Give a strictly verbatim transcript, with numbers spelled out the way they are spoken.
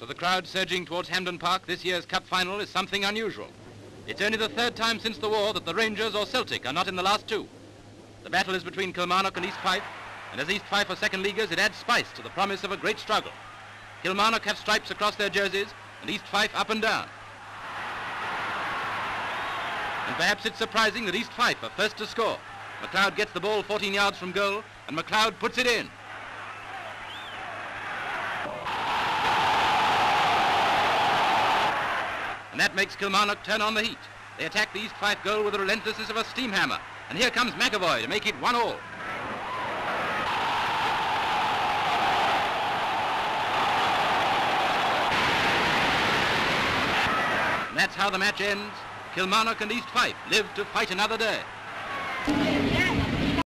To the crowd surging towards Hampden Park, this year's Cup final is something unusual. It's only the third time since the war that the Rangers or Celtic are not in the last two. The battle is between Kilmarnock and East Fife, and as East Fife are second leaguers, it adds spice to the promise of a great struggle. Kilmarnock have stripes across their jerseys, and East Fife up and down. And perhaps it's surprising that East Fife are first to score. McLeod gets the ball fourteen yards from goal, and McLeod puts it in. And that makes Kilmarnock turn on the heat. They attack the East Fife goal with the relentlessness of a steam hammer. And here comes McAvoy to make it one all. And that's how the match ends. Kilmarnock and East Fife live to fight another day.